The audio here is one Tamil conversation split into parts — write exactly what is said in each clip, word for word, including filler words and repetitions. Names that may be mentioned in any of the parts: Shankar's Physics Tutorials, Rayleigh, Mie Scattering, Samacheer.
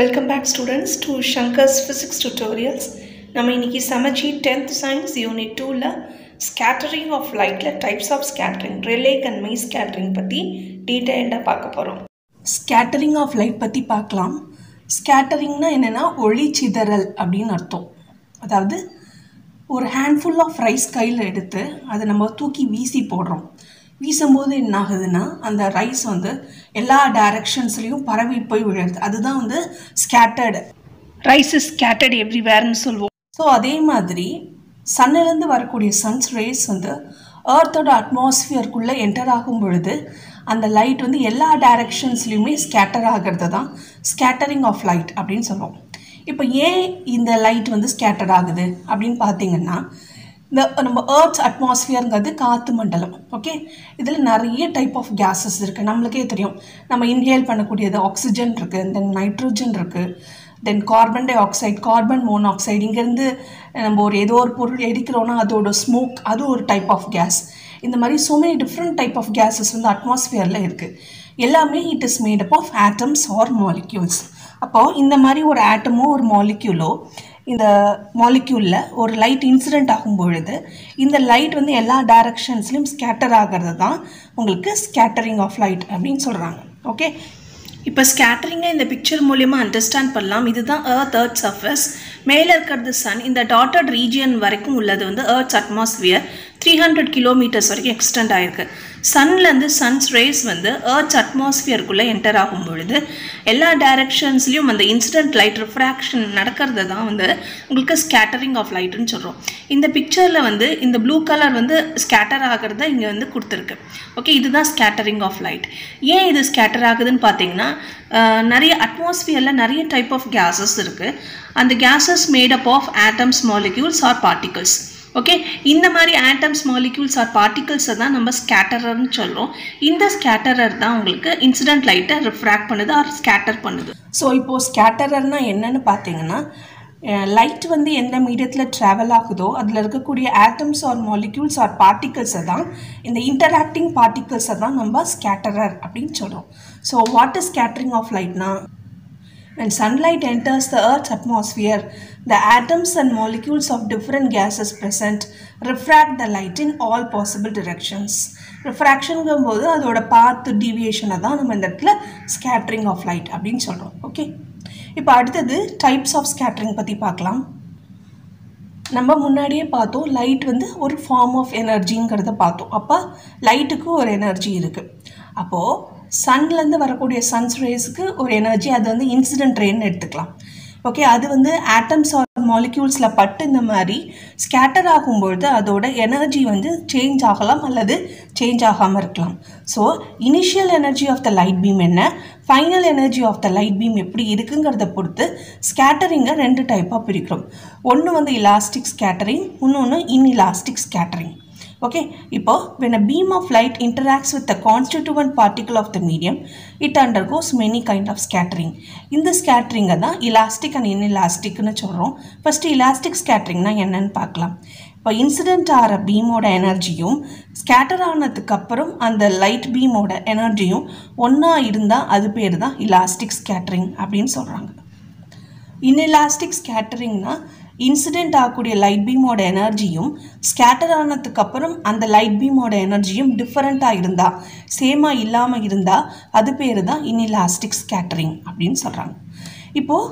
Welcome back students to Shankar's Physics Tutorials. நம்ம இன்னைக்கு சமச்சி tenth Science Unit two ல Scattering of Light ல Types of Scattering, Rayleigh and Mie Scattering பத்தி detailed ஆ பார்க்க போறோம். Scattering of Light பத்தி பார்க்கலாம். Scattering னா என்னன்னா ஒளி சிதறல் அப்படினு அர்த்தம். அதாவது ஒரு handful of rice கையில எடுத்து அதை நம்ம தூக்கி வீசி போடுறோம். வீசும்போது என்ன ஆகுதுன்னா அந்த ரைஸ் வந்து எல்லா டைரக்ஷன்ஸ்லையும் பரவி போய் விழுது. அதுதான் வந்து ஸ்கேட்டர்டு. ரைஸ் இஸ் ஸ்கேட்டர்ட் எவ்ரிவேர்னு சொல்லுவோம். ஸோ அதே மாதிரி சன்னிலேருந்து வரக்கூடிய சன்ஸ் ரேஸ் வந்து ஏர்த்தோட அட்மாஸ்ஃபியருக்குள்ளே என்டர் ஆகும் பொழுது அந்த லைட் வந்து எல்லா டைரக்ஷன்ஸ்லையுமே ஸ்கேட்டர் ஆகிறது தான் ஸ்கேட்டரிங் ஆஃப் லைட் அப்படின்னு சொல்லுவோம். இப்போ ஏன் இந்த லைட் வந்து ஸ்கேட்டர் ஆகுது அப்படின்னு பார்த்தீங்கன்னா, இந்த நம்ம ஏர்த்ஸ் அட்மாஸ்ஃபியருங்கிறது காற்று மண்டலம். ஓகே, இதில் நிறைய டைப் ஆஃப் கேஸஸ் இருக்குது. நம்மளுக்கே தெரியும், நம்ம இன்ஹேல் பண்ணக்கூடியது ஆக்சிஜன் இருக்குது, தென் நைட்ரஜன் இருக்குது, then carbon dioxide, carbon monoxide. இங்கேருந்து நம்ம ஒரு ஏதோ ஒரு பொருள் எரிக்கிறோன்னா அதோட ஸ்மோக், அது ஒரு டைப் ஆஃப் கேஸ். இந்த மாதிரி so many different type of gases வந்து அட்மாஸ்ஃபியரில் இருக்குது. எல்லாமே it is made up of atoms or molecules. அப்போது இந்த மாதிரி ஒரு ஆட்டமோ ஒரு மாலிக்யூலோ இந்த மாலிக்யூலில் ஒரு லைட் இன்சிடெண்ட் ஆகும் பொழுது இந்த லைட் வந்து எல்லா டைரக்ஷன்ஸ்லையும் ஸ்கேட்டர் ஆகிறது தான் உங்களுக்கு ஸ்கேட்டரிங் ஆஃப் லைட் அப்படின்னு சொல்கிறாங்க. ஓகே, இப்போ ஸ்கேட்டரிங்கை இந்த பிக்சர் மூலியமாக அண்டர்ஸ்டாண்ட் பண்ணலாம். இதுதான் ஏர்த் ஏர்த் சர்ஃபேஸ். மேலே இருக்கிறது சன். இந்த டாட்டட் ரீஜியன் வரைக்கும் உள்ளது வந்து earth's atmosphere. Three hundred kilometres வரைக்கும் எக்ஸ்டெண்ட் ஆகிருக்கு. சன்லேருந்து சன்ஸ் ரேஸ் வந்து ஏர்த்ஸ் அட்மாஸ்ஃபியருக்குள்ளே என்டர் ஆகும் பொழுது எல்லா டைரக்ஷன்ஸ்லையும் அந்த இன்சிடென்ட் லைட் ரிஃப்ராக்ஷன் நடக்கிறது தான் வந்து உங்களுக்கு ஸ்கேட்டரிங் ஆஃப் லைட்டுன்னு சொல்கிறோம். இந்த பிக்சரில் வந்து இந்த ப்ளூ கலர் வந்து ஸ்கேட்டர் ஆகிறது தான் இங்கே வந்து கொடுத்துருக்கு. ஓகே, இதுதான் ஸ்கேட்டரிங் ஆஃப் லைட். ஏன் இது ஸ்கேட்டர் ஆகுதுன்னு பார்த்தீங்கன்னா, நிறைய அட்மாஸ்ஃபியரில் நிறைய டைப் ஆஃப் கேஸஸ் இருக்குது. அந்த gases made up of atoms, molecules or particles. Okay, இந்த மாதிரி ஆட்டம்ஸ், மாலிக்யூல்ஸ் ஆர் பார்ட்டிகல்ஸை தான் நம்ம ஸ்கேட்டரர்னு சொல்கிறோம். இந்த ஸ்கேட்டரர் தான் உங்களுக்கு இன்சிடென்ட் லைட்டை ரிஃப்ராக்ட் பண்ணுது ஆர் ஸ்கேட்டர் பண்ணுது. ஸோ இப்போது ஸ்கேட்டரர்னா என்னென்னு பார்த்தீங்கன்னா, லைட் வந்து எந்த மீடியத்தில் ட்ராவல் ஆகுதோ அதில் இருக்கக்கூடிய ஆட்டம்ஸ் ஆர் மாலிக்யூல்ஸ் ஆர் பார்ட்டிகல்ஸை தான், இந்த இன்டராக்டிங் பார்ட்டிகல்ஸை தான் நம்ம ஸ்கேட்டரர் அப்படின்னு சொல்கிறோம். So what is scattering of லைட்னா, when sunlight enters the Earth's atmosphere, the atoms and molecules of different gases present refract the light in all possible directions. refraction ங்கும்போது அதோட பாத் டிவியேஷனை தான் நம்ம இந்த இடத்துல ஸ்கேட்டரிங் ஆஃப் லைட் அப்படின்னு சொல்கிறோம். ஓகே, இப்போ அடுத்தது டைப்ஸ் ஆஃப் ஸ்கேட்டரிங் பற்றி பார்க்கலாம். நம்ம முன்னாடியே பார்த்தோம், லைட் வந்து ஒரு ஃபார்ம் ஆஃப் எனர்ஜிங்கிறத பார்த்தோம். அப்போ லைட்டுக்கு ஒரு எனர்ஜி இருக்குது. அப்போது சன்லேருந்து வரக்கூடிய சன்ஸ் ரேஸுக்கு ஒரு எனர்ஜி, அது வந்து இன்சிடென்ட் ரேன்னு எடுத்துக்கலாம். ஓகே, அது வந்து ஆட்டம்ஸ் ஆர் மாலிக்யூல்ஸில் பட்டு இந்த மாதிரி ஸ்கேட்டர் ஆகும்பொழுது அதோட எனர்ஜி வந்து சேஞ்ச் ஆகலாம் அல்லது சேஞ்ச் ஆகாமல் இருக்கலாம். So initial energy of the light beam என்ன, final energy of the light beam எப்படி இருக்குங்கிறத பொறுத்து ஸ்கேட்டரிங்கை ரெண்டு டைப்பாக பிரிக்கிறோம். ஒன்று வந்து இலாஸ்டிக் ஸ்கேட்டரிங், இன்னொன்று இன்இலாஸ்டிக் ஸ்கேட்டரிங். Okay, இப்போ when a beam of light interacts with the constituent particle of the medium, it undergoes many kind of scattering. இந்த ஸ்கேட்டரிங்கை தான் இலாஸ்டிக் அண்ட் இன்இலாஸ்டிக்னு சொல்கிறோம். ஃபஸ்ட்டு இலாஸ்டிக் ஸ்கேட்டரிங்னா என்னன்னு பார்க்கலாம். இப்போ இன்சிடென்ட் ஆகிற பீமோட எனர்ஜியும் ஸ்கேட்டர் ஆனதுக்கப்புறம் அந்த லைட் பீமோட எனர்ஜியும் ஒன்றா இருந்தால் அது பேர் தான் இலாஸ்டிக் ஸ்கேட்டரிங் அப்படின்னு சொல்கிறாங்க. இன்இலாஸ்டிக் ஸ்கேட்டரிங்னா இன்சிடென்ட் ஆகக்கூடிய லைட் பீமோட எனர்ஜியும் ஸ்கேட்டர் ஆனதுக்கப்புறம் அந்த லைட் பீமோட எனர்ஜியும் டிஃப்ரெண்ட்டாக இருந்தால், சேமாக இல்லாமல் இருந்தால் அது பேர் தான் இன்இலாஸ்டிக் ஸ்கேட்டரிங் அப்படின்னு சொல்கிறாங்க. இப்போது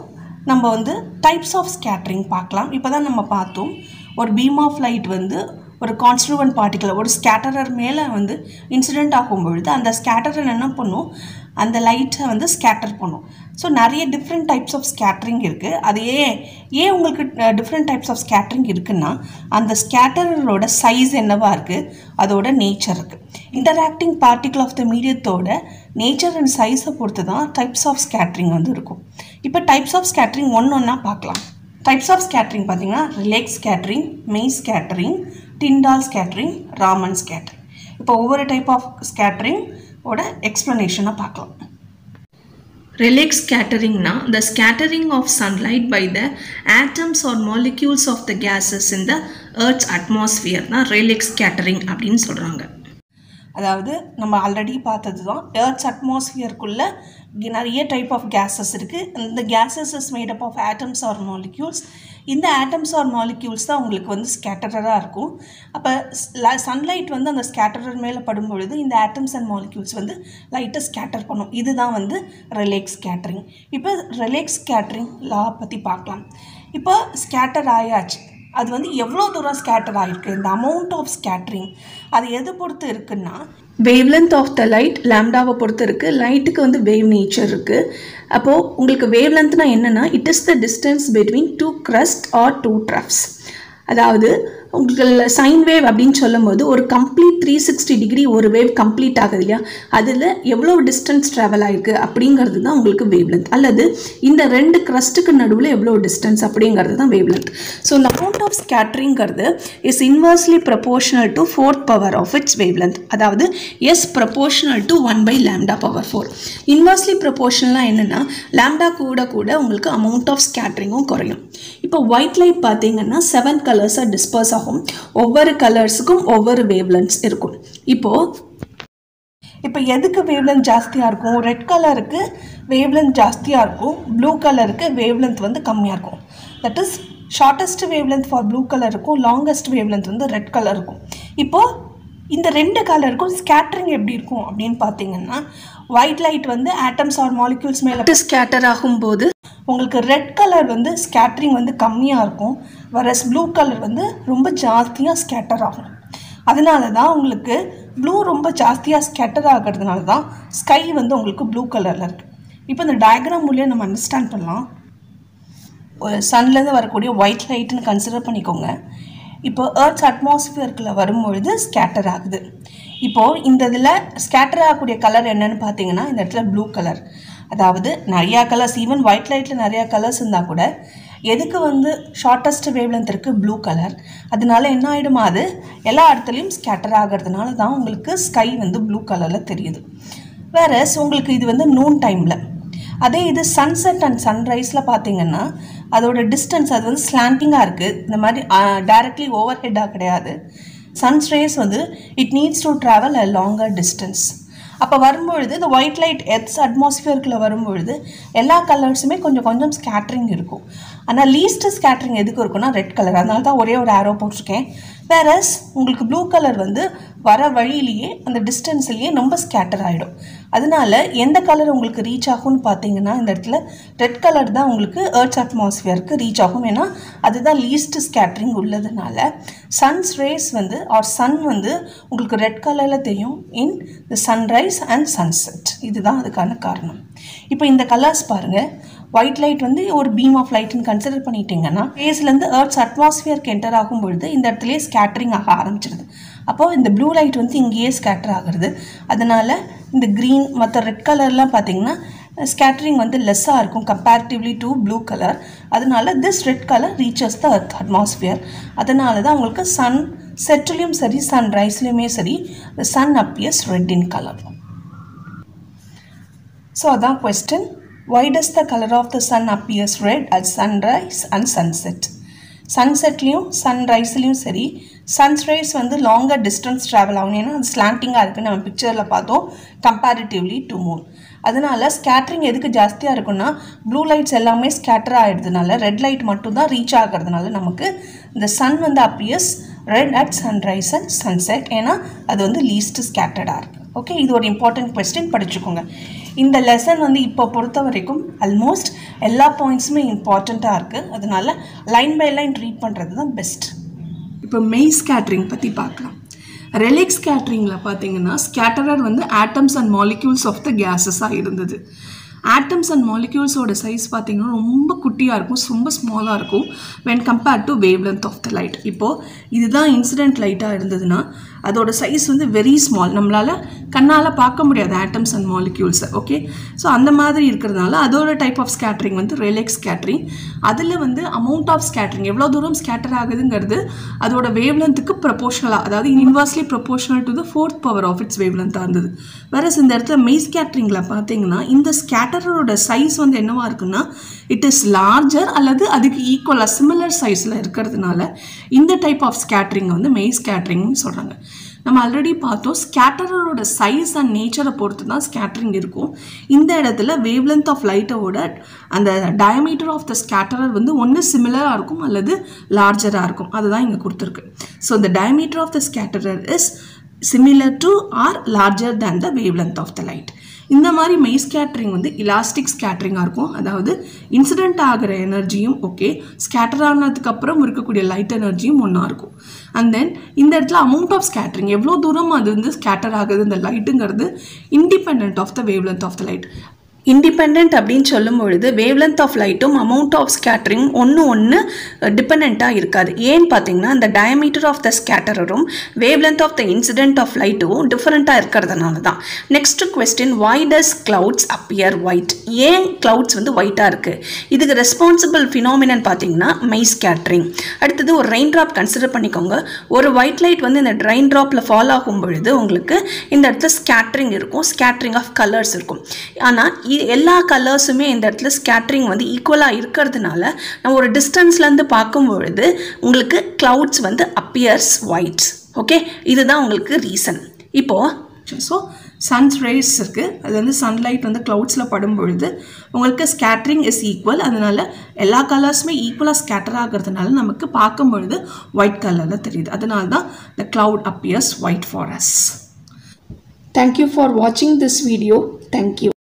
நம்ம வந்து டைப்ஸ் ஆஃப் ஸ்கேட்டரிங் பார்க்கலாம். இப்போ தான் நம்ம பார்த்தோம், ஒரு பீம் ஆஃப் லைட் வந்து ஒரு கான்ஸ்ட்ரூவன்ட் பார்ட்டிகுலர் ஒரு ஸ்கேட்டரர் மேலே வந்து இன்சிடென்ட் ஆகும் பொழுது அந்த ஸ்கேட்டரர் என்ன பண்ணும், அந்த லைட்டை வந்து ஸ்கேட்டர் பண்ணும். ஸோ நிறைய டிஃப்ரெண்ட் டைப்ஸ் ஆஃப் ஸ்கேட்டரிங் இருக்குது. அது ஏன் ஏன் உங்களுக்கு டிஃப்ரெண்ட் டைப்ஸ் ஆஃப் ஸ்கேட்டரிங் இருக்குன்னா, அந்த ஸ்கேட்டரோட சைஸ் என்னவாக இருக்குது, அதோட நேச்சர் இருக்குது. இன்டராக்டிங் பார்ட்டிகல் ஆஃப் த மீடியத்தோட நேச்சர் அண்ட் சைஸை பொறுத்து தான் டைப்ஸ் ஆஃப் ஸ்கேட்டரிங் வந்து இருக்கும். இப்போ டைப்ஸ் ஆஃப் ஸ்கேட்டரிங் ஒன்று ஒன்றா பார்க்கலாம். டைப்ஸ் ஆஃப் ஸ்கேட்டரிங் பார்த்திங்கன்னா Rayleigh scattering, Mie scattering, Tyndall scattering, Raman scattering. இப்போ ஒவ்வொரு டைப் ஆஃப் ஸ்கேட்டரிங் ஓட எக்ஸ்ப்ளனேஷனை பார்க்கலாம். Rayleigh scattering-na the scattering of sunlight by the atoms or molecules of the gases in the Earth's atmosphere-na Rayleigh scattering அப்படினு சொல்றாங்க. அதாவது நம்ம ஆல்ரெடி பார்த்ததுதான் எர்த்ஸ் அட்மாஸ்பியருக்குள்ள நிறைய டைப் ஆஃப் gases இருக்கு. இந்த gases is made up of atoms or molecules. இந்த atoms or molecules தான் உங்களுக்கு வந்து scatterer-ஆ இருக்கும். அப்ப sunlight வந்து அந்த scatterer மேல படும் பொழுது இந்த atoms and molecules வந்து light-ஆ scatter பண்ணும். இதுதான் வந்து Rayleigh scattering. இப்போ Rayleigh scattering law பத்தி பார்க்கலாம். இப்போ scatter ஆயாச்சு. அது வந்து எவ்வளோ தூரம் ஸ்கேட்டர் ஆகிருக்கு, இந்த அமௌண்ட் ஆஃப் ஸ்கேட்டரிங் அது எது பொறுத்து இருக்குன்னா wave length of the light லேம்டாவை பொறுத்து இருக்குது. லைட்டுக்கு வந்து வேவ் நேச்சர் இருக்குது. அப்போது உங்களுக்கு வேவ் லென்த்னா என்னென்னா it is the distance between two crest or two troughs. அதாவது உங்களுக்கு சைன் வேவ் அப்படின்னு சொல்லும்போது ஒரு கம்ப்ளீட் த்ரீ சிக்ஸ்டி டிகிரி ஒரு வேவ் கம்ப்ளீட் ஆகுது இல்லையா, அதில் எவ்வளோ டிஸ்டன்ஸ் ட்ராவல் ஆகிருக்கு அப்படிங்கிறது தான் உங்களுக்கு வேவ் லென்த், அல்லது இந்த ரெண்டு கிரஸ்ட்டுக்கு நடுவில் எவ்வளோ டிஸ்டன்ஸ் அப்படிங்கிறது தான் வேவ் லென்த். ஸோ இந்த அமௌண்ட் ஆஃப் ஸ்கேட்டரிங்கிறது is inversely proportional to fourth power of its wave length. அதாவது S proportional to one by lambda power four. Inversely ப்ரப்போர்ஷனலாக என்னென்னா லேம்டா கூட கூட உங்களுக்கு அமௌண்ட் ஆஃப் ஸ்கேட்டரிங்கும் குறையும். இப்போ ஒயிட் லைட் பார்த்தீங்கன்னா செவன் கலர்ஸாக டிஸ்பர்ஸ் ஆகும். ஒவ்வொரு கலர்ஸுக்கும் ஒவ்வொரு வேவ்லென்த்ஸ் இருக்கும். இப்போ இப்போ எதுக்கு வேவ்லென்த் ஜாஸ்தியாக இருக்கும்? ரெட் கலருக்கு வேவ்லென்த் ஜாஸ்தியாக இருக்கும், ப்ளூ கலருக்கு வேவ்லென்த் வந்து கம்மியாக இருக்கும். That is shortest wavelength for blue colour இருக்கும், லாங்கஸ்ட் வேவ்லென்த் வந்து ரெட் கலர் இருக்கும். இப்போது இந்த ரெண்டு கலருக்கும் ஸ்கேட்டரிங் எப்படி இருக்கும் அப்படின்னு பார்த்தீங்கன்னா ஒயிட் லைட் வந்து ஆட்டம்ஸ் ஆர் மாலிக்யூல்ஸ் மேலே ஸ்கேட்டர் ஆகும்போது உங்களுக்கு ரெட் கலர் வந்து ஸ்கேட்டரிங் வந்து கம்மியாக இருக்கும், வரஸ் ப்ளூ கலர் வந்து ரொம்ப ஜாஸ்தியாக ஸ்கேட்டர் ஆகும். அதனால தான் உங்களுக்கு ப்ளூ ரொம்ப ஜாஸ்தியாக ஸ்கேட்டர் ஆகிறதுனால தான் ஸ்கை வந்து உங்களுக்கு ப்ளூ கலரில் இருக்குது. இப்போ இந்த டயக்ராம் மூலியம் நம்ம அண்டர்ஸ்டாண்ட் பண்ணலாம். சன்லேருந்து வரக்கூடிய ஒயிட் லைட்டுன்னு கன்சிடர் பண்ணிக்கோங்க. இப்போ எர்த்ஸ் அட்மாஸ்பியருக்குள்ளே வரும்பொழுது ஸ்கேட்டர் ஆகுது. இப்போது இந்த இதில் ஸ்கேட்டர் ஆகக்கூடிய கலர் என்னென்னு பார்த்தீங்கன்னா இந்த இடத்துல ப்ளூ கலர். அதாவது நிறையா கலர்ஸ், ஈவன் ஒயிட் லைட்டில் நிறையா கலர்ஸ் இருந்தால் கூட எதுக்கு வந்து ஷார்ட்டஸ்ட் வேவ்லென்த் இருக்குது ப்ளூ கலர், அதனால என்ன ஆகிடுமா அது எல்லா இடத்துலையும் ஸ்கேட்டர் ஆகிறதுனால தான் உங்களுக்கு ஸ்கை வந்து ப்ளூ கலரில் தெரியுது. வேறு உங்களுக்கு இது வந்து நூன் டைமில், அதே இது சன்செட் அண்ட் சன்ரைஸில் பார்த்தீங்கன்னா அதோட டிஸ்டன்ஸ் அது வந்து ஸ்லாண்டிங்காக இருக்குது. இந்த மாதிரி டைரக்ட்லி ஓவர் ஹெட்டாக கிடையாது. சன்ரைஸ் வந்து it needs to travel a longer distance. அப்போ வரும்பொழுது இந்த ஒயிட் லைட் எர்த்ஸ் அட்மாஸ்பியருக்குள்ளே வரும்பொழுது எல்லா கலர்ஸுமே கொஞ்சம் கொஞ்சம் ஸ்கேட்டரிங் இருக்கும். ஆனால் லீஸ்ட் ஸ்கேட்டரிங் எதுக்கு இருக்குன்னா ரெட் கலர், அதனால தான் ஒரே ஒரு ஆரோ போட்டிருக்கேன். வேறஸ் உங்களுக்கு ப்ளூ கலர் வந்து வர வழியிலேயே அந்த டிஸ்டன்ஸ்லேயே ரொம்ப ஸ்கேட்டர் ஆகிடும். அதனால எந்த கலர் உங்களுக்கு ரீச் ஆகும்னு பார்த்தீங்கன்னா இந்த இடத்துல ரெட் கலர் தான் உங்களுக்கு எர்த்ஸ் அட்மாஸ்பியருக்கு ரீச் ஆகும். ஏன்னா அதுதான் லீஸ்ட் ஸ்கேட்டரிங் உள்ளதுனால சன்ஸ் ரேஸ் வந்து ஆர் சன் வந்து உங்களுக்கு ரெட் கலரில் தெரியும் in the sunrise and sunset. இதுதான் அதுக்கான காரணம். இப்போ இந்த கலர்ஸ் பாருங்கள். ஒயிட் லைட் வந்து ஒரு பீம் ஆஃப் லைட்னு கன்சிடர் பண்ணிட்டீங்கன்னா ஸ்பேஸ்லேருந்து எர்த்ஸ் அட்மாஸ்பியருக்கு என்டர் ஆகும்பொழுது இந்த இடத்துலேயே ஸ்கேட்டரிங் ஆக ஆரம்பிச்சிடுது. அப்போது இந்த ப்ளூ லைட் வந்து இங்கேயே ஸ்கேட்டர் ஆகுறது. அதனால் இந்த க்ரீன் மற்ற ரெட் கலர்லாம் பார்த்திங்கன்னா ஸ்கேட்டரிங் வந்து லெஸ்ஸாக இருக்கும் கம்பேரிட்டிவ்லி டு ப்ளூ கலர். அதனால this red colour reaches the earth atmosphere. அதனால தான் உங்களுக்கு சன் செட்லேயும் சரி சன்ரைஸ்லேயுமே சரி sun appears red in colour. So அதான் question. Why does the color of the sun appears red at sunrise and sunset? சன்செட்லேயும் சன்ரைஸ்லேயும் சரி சன்ரைஸ் வந்து லாங்கர் டிஸ்டன்ஸ் ட்ராவல் ஆகும். ஏன்னா அது ஸ்லாண்டிங்காக இருக்குன்னு நம்ம பிக்சரில் பார்த்தோம் கம்பேரிட்டிவ்லி டு மூன். அதனால ஸ்கேட்டரிங் எதுக்கு ஜாஸ்தியாக இருக்குன்னா ப்ளூ லைட்ஸ் எல்லாமே ஸ்கேட்டர் ஆகிடுறதுனால ரெட் லைட் மட்டும்தான் ரீச் ஆகிறதுனால நமக்கு இந்த சன் வந்து appears red at sunrise and sunset. ஏன்னா அது வந்து லீஸ்ட் ஸ்கேட்டர்டாக இருக்குது. ஓகே, இது ஒரு இம்பார்ட்டன்ட் கொஸ்டின், படிச்சுக்கோங்க. இந்த லெசன் வந்து இப்போ பொறுத்த வரைக்கும் ஆல்மோஸ்ட் எல்லா பாயிண்ட்ஸுமே இம்பார்ட்டண்ட்டாக இருக்குது. அதனால லைன் பை லைன் ரீட் பண்ணுறது தான் பெஸ்ட். இப்போ மெய் ஸ்கேட்டரிங் பற்றி பார்க்கலாம். Rayleigh ஸ்கேட்டரிங்கில் பார்த்தீங்கன்னா ஸ்கேட்டரர் வந்து atoms and molecules of the கேஸஸாக இருந்தது. ஆட்டம்ஸ் அண்ட் மாலிக்யூல்ஸோட சைஸ் பார்த்திங்கன்னா ரொம்ப குட்டியாக இருக்கும், ரொம்ப ஸ்மாலாக இருக்கும் when compared to wavelength of the light. இப்போது இதுதான் இன்சிடென்ட் லைட்டாக இருந்ததுன்னா அதோட சைஸ் வந்து வெரி ஸ்மால், நம்மளால் கண்ணால் பார்க்க முடியாது ஆட்டம்ஸ் அண்ட் மாலிக்யூல்ஸை. ஓகே, ஸோ அந்த மாதிரி இருக்கிறதுனால அதோட டைப் ஆஃப் ஸ்கேட்டரிங் வந்து Rayleigh ஸ்கேட்டரிங். அதில் வந்து அமௌண்ட் ஆஃப் ஸ்கேட்டரிங் எவ்வளோ தூரம் ஸ்கேட்டர் ஆகுதுங்கிறது அதோட வேவ்லென்த்துக்கு ப்ரொபோஷனலாக, அதாவது inversely proportional to the fourth power of its வேவ்லென்த்தாக இருந்தது. வேறஸ் இந்த இடத்துல மெய் ஸ்கேட்டரிங்கில் பார்த்தீங்கன்னா இந்த ஸ்கேட்டரோட சைஸ் வந்து என்னவாக இருக்குன்னா இட் இஸ் லார்ஜர் அல்லது அதுக்கு ஈக்குவலாக சிமிலர் சைஸில் இருக்கிறதுனால இந்த டைப் ஆஃப் ஸ்கேட்டரிங்கை வந்து மெய் ஸ்கேட்டரிங்னு சொல்கிறாங்க. நம்ம ஆல்ரெடி பார்த்தோம் ஸ்கேட்டரோட சைஸ் அண்ட் நேச்சரை பொறுத்து தான் ஸ்கேட்டரிங் இருக்கும். இந்த இடத்துல வேவ் லென்த் ஆஃப் லைட்டோட அந்த டயமீட்டர் ஆஃப் த ஸ்கேட்டரர் வந்து ஒன்று சிமிலராக இருக்கும் அல்லது லார்ஜராக இருக்கும். அதுதான் இங்கே கொடுத்துருக்கு. ஸோ இந்த diameter of the scatterer is similar to or larger than the wave length of the light. இந்த மாதிரி மெய் ஸ்கேட்டரிங் வந்து இலாஸ்டிக் ஸ்கேட்டரிங்காக இருக்கும். அதாவது இன்சிடென்ட் ஆகிற எனர்ஜியும் ஓகே, ஸ்கேட்டர் ஆனதுக்கப்புறம் இருக்கக்கூடிய லைட் எனர்ஜியும் ஒன்றா இருக்கும். அண்ட் தென் இந்த இடத்துல அமௌண்ட் ஆஃப் ஸ்கேட்டரிங் எவ்வளோ தூரம் அது வந்து ஸ்கேட்டர் ஆகுது இந்த லைட்டுங்கிறது independent of the wave length of the light. Independent அப்படின்னு சொல்லும் பொழுது வேவ் லென்த் ஆஃப் லைட்டும் அமௌண்ட் ஆஃப் ஸ்கேட்டரிங் ஒன்று ஒன்று டிபெண்ட்டாக இருக்காது. ஏன்னு பார்த்தீங்கன்னா அந்த டயமீட்டர் ஆஃப் த ஸ்கேட்டரரும் wave length of the incident of லைட்டும் டிஃப்ரெண்ட்டாக இருக்கிறதுனால தான். Next question, why does clouds appear white? ஏன் கிளவுட்ஸ் வந்து ஒயிட்டாக இருக்குது? இதுக்கு ரெஸ்பான்சிபிள் ஃபினாமினன் பார்த்தீங்கன்னா மெய் ஸ்கேட்டரிங். அடுத்தது ஒரு ரெயின் ட்ராப் கன்சிடர் பண்ணிக்கோங்க. ஒரு ஒயிட் லைட் வந்து இந்த ரெயின் ட்ராப்பில் ஃபால் ஆகும் பொழுது உங்களுக்கு இந்த இடத்துல ஸ்கேட்டரிங் இருக்கும், ஸ்கேட்டரிங் ஆஃப் கலர்ஸ் இருக்கும். ஆனால் எல்லா கலர்ஸுமே இந்த இடத்துல ஸ்கேட்டரிங் வந்து ஈக்குவலாக இருக்கிறதுனால நம்ம ஒரு டிஸ்டன்ஸ்லேருந்து பார்க்கும்பொழுது உங்களுக்கு கிளவுட்ஸ் வந்து அப்பியர்ஸ் ஒயிட்ஸ். ஓகே, இதுதான் உங்களுக்கு ரீசன். இப்போது ஸோ சன்ஸ் ரேஸ் இருக்குது, அது வந்து சன்லைட் வந்து க்ளவுட்ஸில் படும்பொழுது உங்களுக்கு ஸ்கேட்டரிங் இஸ் ஈக்குவல். அதனால் எல்லா கலர்ஸுமே ஈக்குவலாக ஸ்கேட்டர் ஆகிறதுனால நமக்கு பார்க்கும்பொழுது ஒயிட் கலரில் தெரியுது. அதனால தான் the cloud appears white for us. Thank you for வாட்சிங் திஸ் வீடியோ. தேங்க்யூ.